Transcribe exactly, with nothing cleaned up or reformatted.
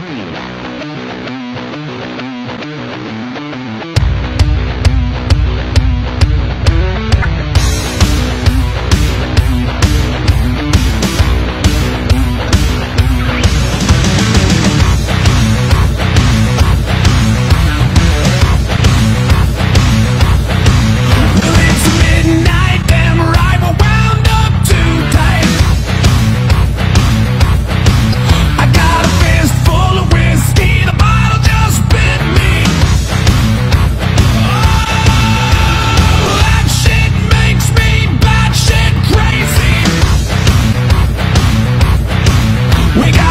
We got